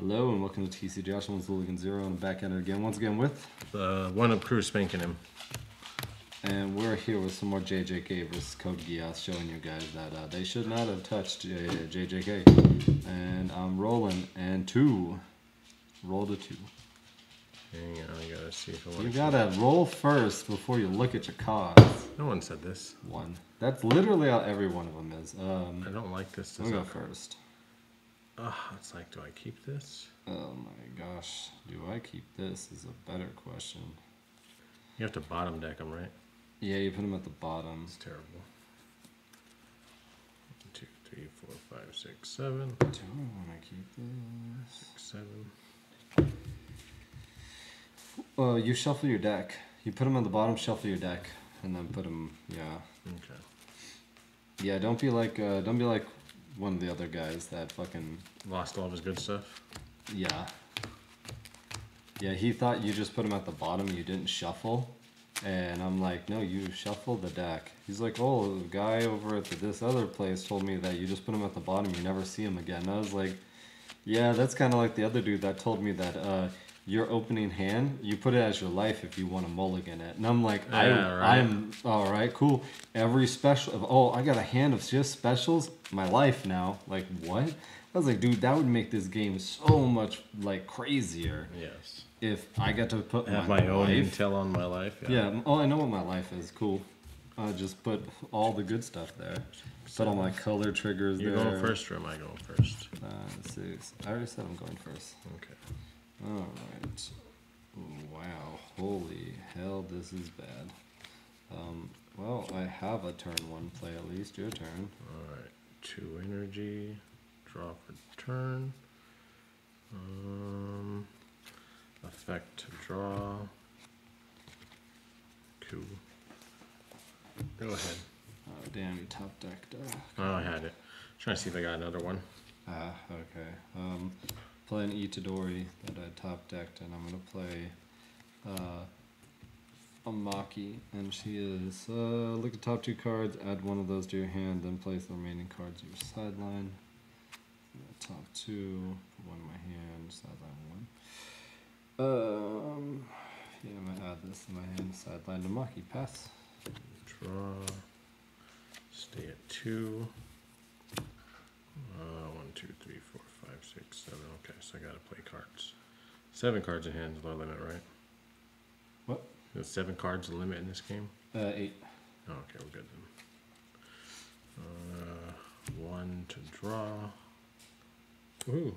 Hello and welcome to TC Josh. One's Lilligan Zero on the back end again. Once again with the one up crew spanking him. And we're here with some more JJK versus Code Geass, showing you guys that they should not have touched JJK. And I'm rolling and two. Roll the two. Hang on, I gotta see if I want to. You gotta roll first before you look at your cards. No one said this. One. That's literally how every one of them is. I don't like this. I'm gonna go first. It's like, do I keep this? Oh my gosh, do I keep this is a better question. You have to bottom deck them, right? Yeah, you put them at the bottom. It's terrible. 1, 2, 3, 4, 5, 6, 7. Do I want to keep this? 6, 7. You shuffle your deck. You put them on the bottom, shuffle your deck, and then put them. Yeah. Okay. Yeah, don't be like one of the other guys that fucking lost all of his good stuff. Yeah. Yeah, he thought you just put him at the bottom and you didn't shuffle. And I'm like, no, you shuffled the deck. He's like, oh, the guy over at this other place told me that you just put him at the bottom, you never see him again. And I was like, yeah, that's kind of like the other dude that told me that your opening hand, you put it as your life if you want to mulligan it. And I'm like, I'm all right, cool. Every special, I got a hand of just specials, my life now. Like, what? I was like, dude, that would make this game so much like crazier. Yes. If I got to put my own intel on my life. Yeah. Yeah. Oh, I know what my life is. Cool. I just put all the good stuff there. Put all my color triggers there. You're going first, or am I going first? 6. I already said I'm going first. Okay. Alright. Wow. Holy hell, this is bad. Well, I have a turn one play at least. Your turn. Alright. 2 energy. Draw for turn. Effect to draw. Cool. Go ahead. Oh, damn, you top decked. Oh, I had it. Trying to see if I got another one. Okay. Play an Itadori that I top decked, and I'm gonna play a Maki, and she is look at top 2 cards, add one of those to your hand, then place the remaining cards to your sideline. Top 2, put one in my hand, sideline 1. Yeah, I'm gonna add this in my hand, sideline to Maki, pass. Draw. Stay at 2. 1, 2, 3, 4, 5, 6, 7. Okay, so I gotta play cards. 7 cards in hand is low limit, right? What? There's 7 cards the limit in this game? 8. Oh, okay, we're good then. 1 to draw. Ooh.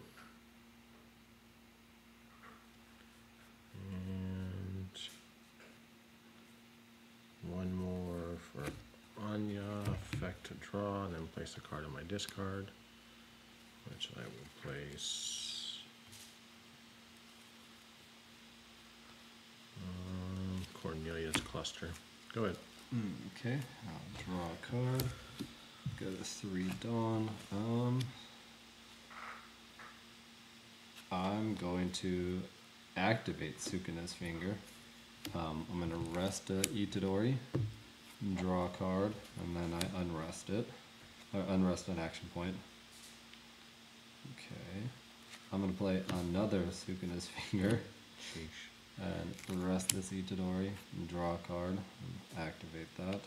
And 1 more for Anya. Effect to draw, and then place a card on my discard, which I will place Cornelia's cluster. Go ahead. Okay, I'll draw a card. Go to 3 Dawn. I'm going to activate Sukuna's finger. I'm going to rest Itadori, and draw a card, and then I unrest it. Or unrest an action point. Okay, I'm going to play another Sukuna's Finger. Sheesh. And rest this Itadori and draw a card and activate that.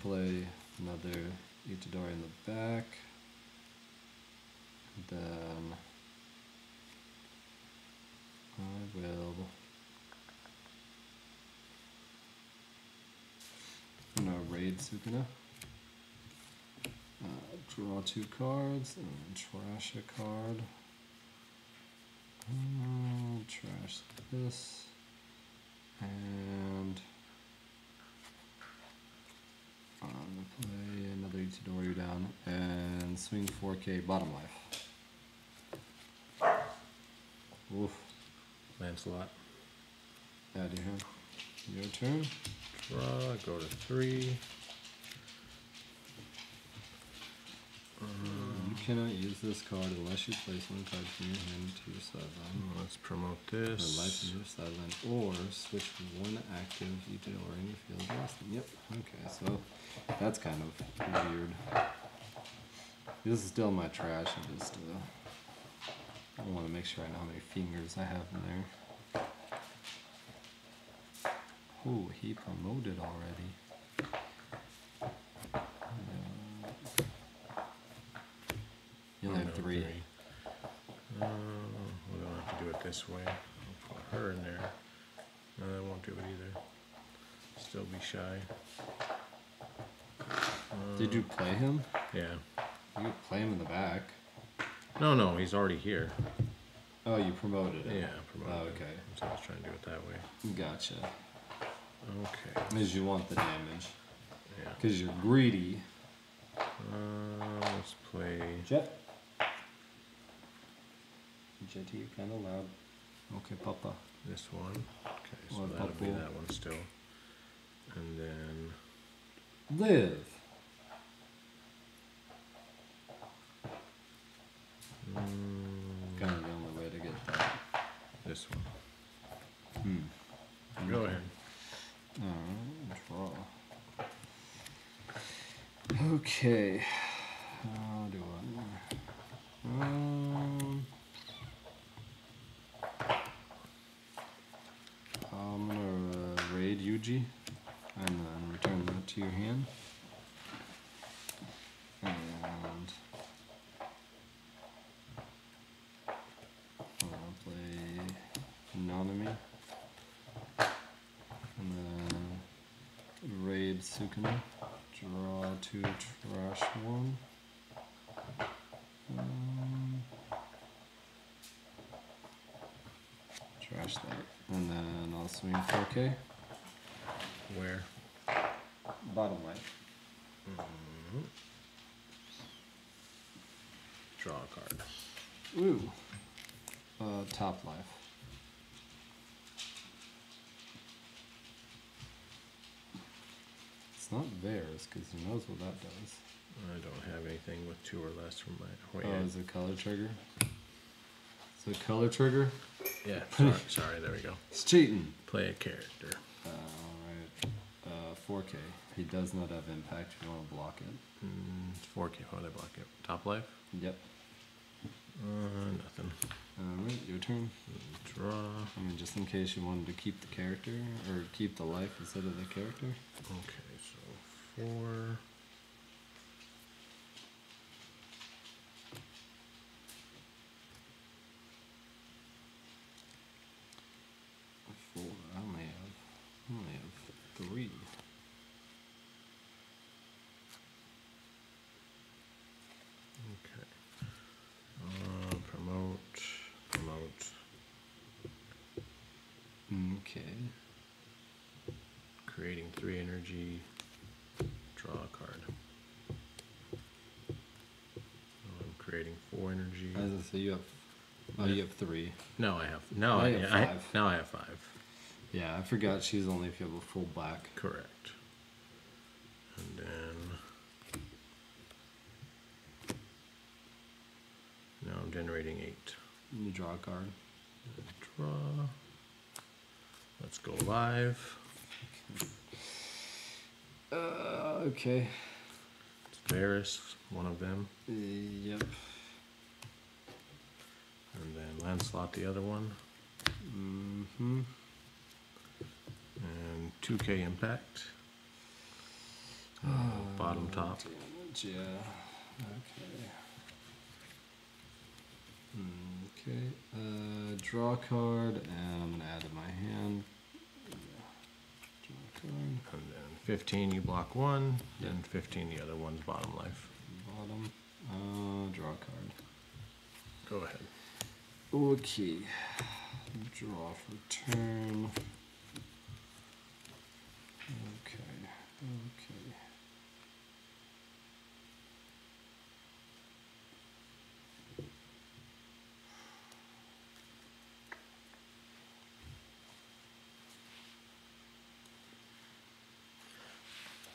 Play another Itadori in the back. Then I will... I'm going to raid Sukuna. Draw 2 cards and trash a card. Trash this. And I'm going to play another Itadori down and swing 4K bottom life. Oof. Lancelot. Out of here. Your turn. Draw, go to 3. You cannot use this card unless you place one card from your hand to your sideline. Let's promote this. Or life from your sideline. Or switch one active detail or any field last one. Yep. Okay, so that's kind of weird. This is still my trash. I'm just I want to make sure I know how many fingers I have in there. Ooh, he promoted already. You only have three. We don't have to do it this way. I'll put her in there. No, I won't do it either. Still be shy. Did you play him? Yeah. You could play him in the back. No, no, he's already here. Oh, you promoted him? Yeah, I promoted him. Okay. So I was trying to do it that way. Gotcha. Okay. Because you want the damage. Yeah. Because you're greedy. Let's play... Jet. Jetty, you're kind of loud. Okay, Papa. This one. Okay, so that'll be that one still. And then... Live. Kind of the only way to get that. This one. Hmm. Go ahead. Alright, draw. Okay. How do I... I'm gonna raid Yuji and then return that to your hand. And... Nanami, and then raid Sukuna, draw two, trash one. Trash that, and then I'll swing 4K. Where? Bottom right. Mm-hmm. Draw a card. Ooh. Top life. Not theirs, because he knows what that does. I don't have anything with two or less from my way. Oh, is it color trigger? Is it color trigger? Yeah, sorry, sorry, there we go. It's cheating. Play a character. Alright, 4K. He does not have impact, you want to block it. 4K, how would I block it? Top life? Yep. Nothing. Alright, your turn. Draw. I mean, just in case you wanted to keep the character, or keep the life instead of the character. Okay. Four. Four. I only have three. Okay. Promote. Okay. Creating three energy. Draw a card. I'm creating four energy. As I say, you have. Oh, you have three. No, I have. No, I have five. Now I have five. Yeah, I forgot. She's only if you have a full black. Correct. And then now I'm generating eight. You draw a card. Draw. Let's go live. Okay. Okay. It's Varus, one of them. Yep. And then Lancelot, the other one. Mm-hmm. And 2K impact. Bottom top. Damage, yeah. Okay. Okay. Draw card, and I'm going to add to my hand. And then 15 you block one, yep. Then 15 the other one's bottom life. Bottom, draw a card. Go ahead. Okay, draw for turn. Okay, okay.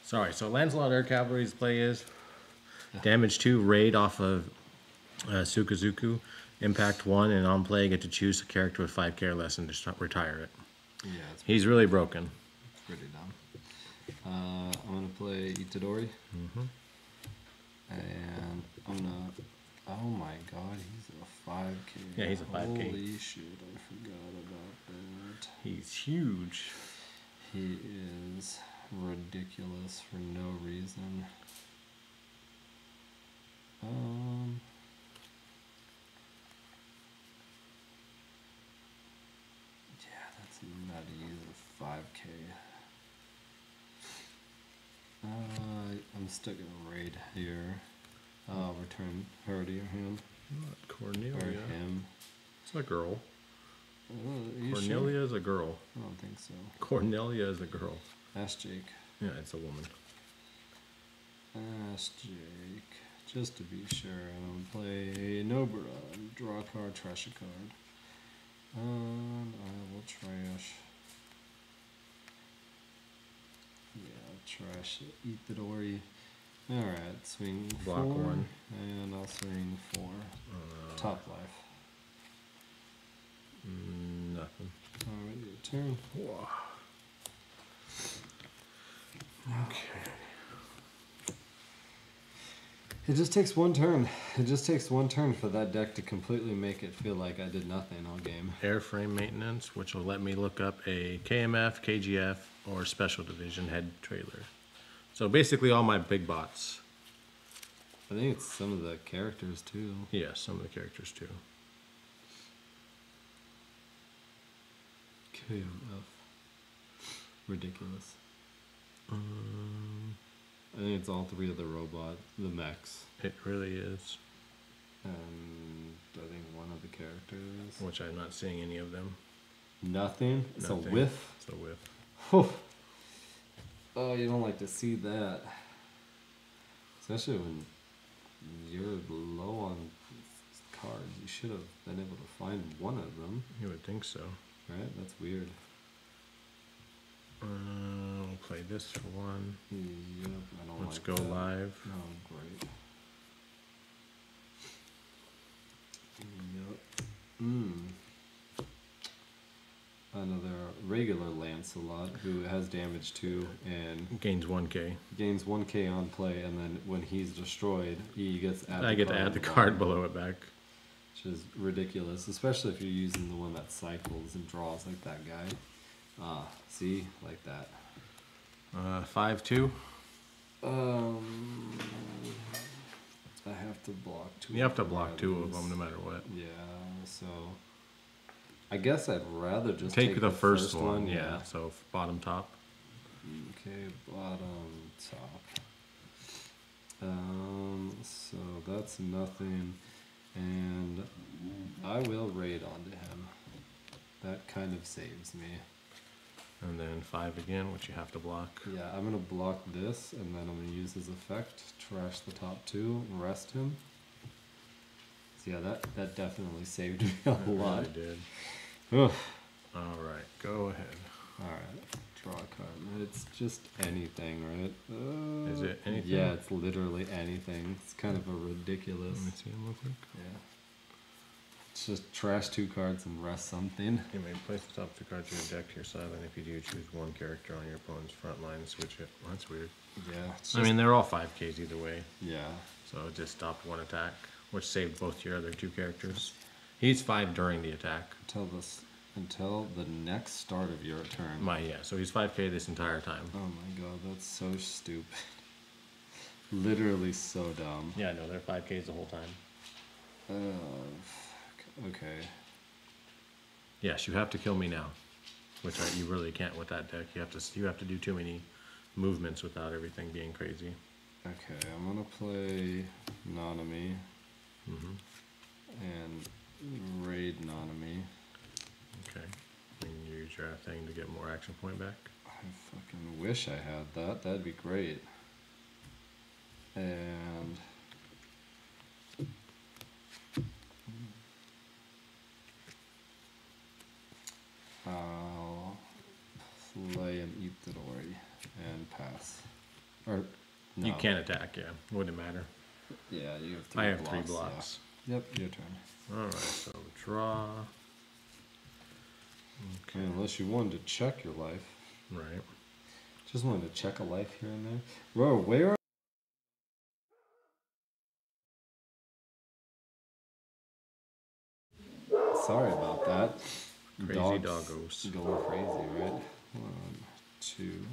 Sorry, so Lancelot Air Cavalry's play is damage 2, raid off of Sukazuku, impact 1, and on play get to choose a character with 5k or less and just retire it. Yeah, he's really broken. It's pretty dumb. I'm going to play Itadori, and I'm going to Oh my god, he's a 5K. Yeah, he's a 5K. Holy shit, I forgot about that. He's huge. He is ridiculous for no reason. Yeah, that's not easy, 5K. I'm stuck in a raid here. Return her to him. Not Cornelia. Or him. It's a girl. Cornelia is a girl. I don't think so. Cornelia is a girl. Ask Jake. Yeah, it's a woman. Ask Jake. Just to be sure, I'm going to play Nobara. Draw a card, trash a card. I will trash. Yeah, I'll trash Itadori. Alright, swing block 4, and I'll swing 4. Top life. Nothing. Alright, your turn. Whoa. Okay. It just takes one turn. It just takes one turn for that deck to completely make it feel like I did nothing all game. Airframe maintenance, which will let me look up a KMF, KGF, or Special Division head trailer. So basically all my big bots. I think it's some of the characters too. Yeah, some of the characters too. KMF. Ridiculous. I think it's all three of the robot, the mechs. It really is. And I think one of the characters. Which I'm not seeing any of them. Nothing? It's nothing. A whiff? It's a whiff. Oh. Oh, you don't like to see that. Especially when you're low on cards. You should have been able to find one of them. You would think so. Right? That's weird. I'll play this for one. Yep, I don't Let's like go that. Live. Oh, great. Yep. Another regular Lancelot who has damage 2 and gains 1K. Gains 1K on play, and then when he's destroyed, he gets added. I get to add the card below it back, which is ridiculous, especially if you're using the one that cycles and draws like that guy. See, like that. 5-2. I have to block 2. You have to block 2 of them no matter what. Yeah, so. I guess I'd rather just take the first one. Yeah, so bottom top. Okay, bottom top. So that's nothing. And I will raid onto him. That kind of saves me. And then 5 again, which you have to block. Yeah, I'm going to block this, and then I'm going to use his effect. Trash the top 2 and rest him. So yeah, that definitely saved me a lot. It really did. Alright, go ahead. Alright, draw a card. It's just anything, right? Is it anything? Yeah, it's literally anything. It's kind of a ridiculous... Let me see him real quick. Yeah. It's just trash 2 cards and rest something. You may place the top 2 cards in your deck to your sideline. If you do, choose one character on your opponent's front line and switch it. Well, that's weird. Yeah. I mean, they're all 5Ks either way. Yeah. So it just stopped one attack, which saved both your other 2 characters. He's 5 during the attack. Until the next start of your turn. Yeah, so he's 5K this entire time. Oh my god, that's so stupid. Literally so dumb. Yeah, no, they're 5Ks the whole time. Fuck. Okay. Yes, you have to kill me now, which you really can't with that deck. You have to do too many movements without everything being crazy. Okay, I'm gonna play Nanami. And raid Nanami. Okay. And use your thing to get more action point back. I fucking wish I had that. That'd be great. And I'll play an Itadori and pass. Or no. You can't attack, yeah. Wouldn't matter. Yeah, you have 3 blocks. I have 3 blocks. Yeah. Yep, your turn. Alright, so draw. Okay. Unless you wanted to check your life. Right. Just wanted to check a life here and there. Bro, where are Sorry about that. Crazy doggos. Going crazy, right? 1, 2.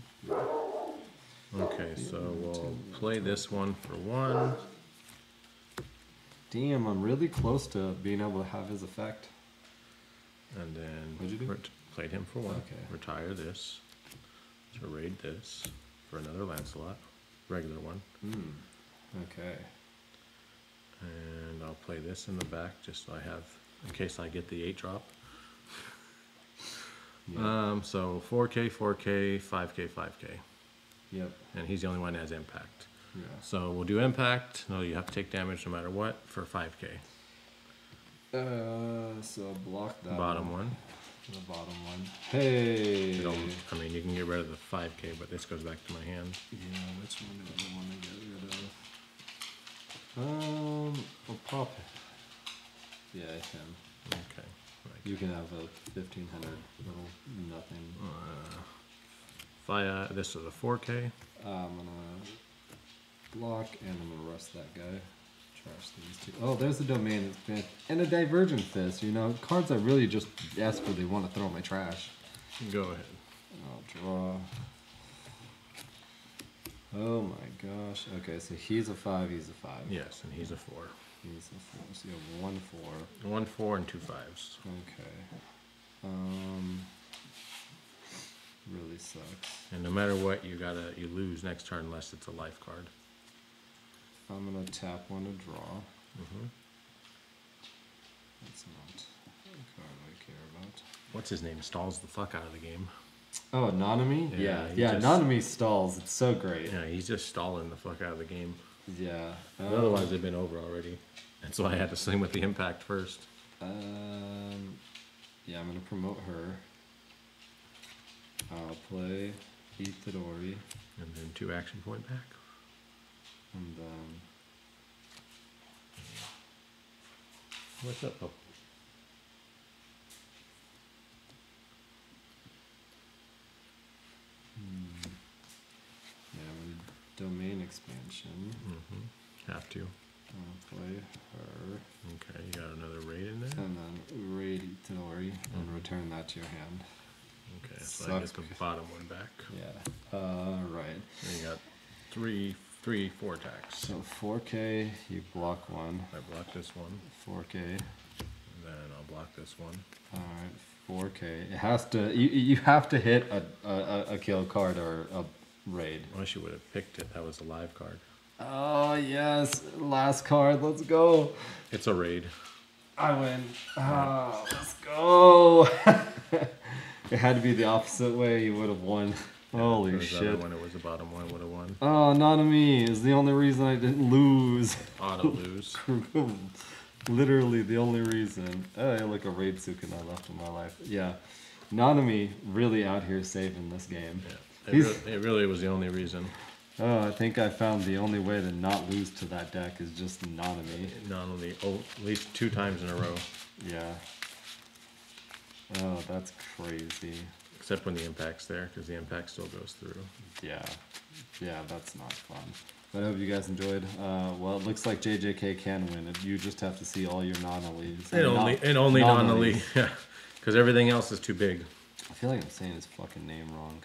Okay, so we'll play this one for 1. Damn, I'm really close to being able to have his effect. And then what'd you do? Played him for 1. Okay. Retire this. To raid this for another Lancelot. Regular one. Mm. Okay. And I'll play this in the back just so I have, in case I get the 8 drop. Yep. So 4K, 4K, 5K, 5K. Yep. And he's the only one that has impact. Yeah. So we'll do impact. No, you have to take damage no matter what for 5K. So block that bottom one. The bottom one. Hey! I mean, you can get rid of the 5K, but this goes back to my hand. Yeah, which one do I want to get rid of? We'll pop it. Yeah, I can. Okay. Like, you can have a 1500 little nothing. If this is a 4K. I'm going to block and I'm going to rust that guy. Trash these two. Oh, there's the domain expansion. And a divergent fist, you know, cards I really just desperately want to throw in my trash. Go ahead. I'll draw. Oh my gosh. Okay, so he's a 5, he's a 5. Yes, and he's a 4. He's a 4. So you have 1 4. 1 4 and 2 5s. Okay. Really sucks. And no matter what, you lose next turn unless it's a life card. I'm gonna tap one to draw. Mm-hmm. That's not a card I care about. What's his name? Stalls the fuck out of the game. Oh, Nanami? Yeah, yeah, Nanami stalls. It's so great. Yeah, he's just stalling the fuck out of the game. Yeah. Otherwise, they've been over already. That's why I had to swing with the impact first. Yeah, I'm going to promote her. I'll play Itadori. And then 2 action point back. And then... what's up, Pope? Domain expansion. Mm-hmm. Have to. I'll play her. Okay, you got another raid in there? And then raid Itadori and return that to your hand. Okay, so I get the bottom one back. Yeah. Right. And you got 4 attacks. So 4K, you block 1. I block this one. 4K. And then I'll block this one. Alright, 4K. It has to, you have to hit a kill card or a raid. I wish you would have picked it. That was a live card. Oh, yes. Last card. Let's go. It's a raid. I win. Oh, let's go. It had to be the opposite way. You would have won. Yeah, holy shit. When it was the bottom one, I would have won. Oh, Nanami is the only reason I didn't lose. Auto lose. Literally the only reason. Oh, yeah, like a raid Sukuna left in my life. Yeah. Nanami really out here saving this game. Yeah. It really was the only reason. Oh, I think I found the only way to not lose to that deck is just Nanami. Nanami, oh, at least 2 times in a row. Yeah. Oh, that's crazy. Except when the impact's there, because the impact still goes through. Yeah. Yeah, that's not fun. But I hope you guys enjoyed. Well, it looks like JJK can win. You just have to see all your Nanalies. And only Nanali. Yeah. Because everything else is too big. I feel like I'm saying his fucking name wrong.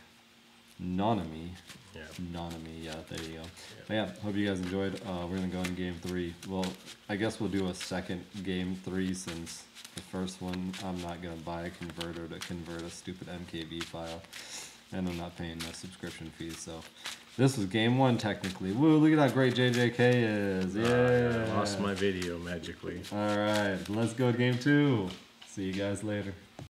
Nanami. Yeah. Nanami, yeah, there you go. Yeah. But yeah, hope you guys enjoyed. We're going to go into game 3. Well, I guess we'll do a second game 3 since the first one I'm not going to buy a converter to convert a stupid MKV file. And I'm not paying no subscription fees, so this was game 1 technically. Woo, look at how great JJK is. Yeah. I lost my video magically. Alright, let's go to game 2. See you guys later.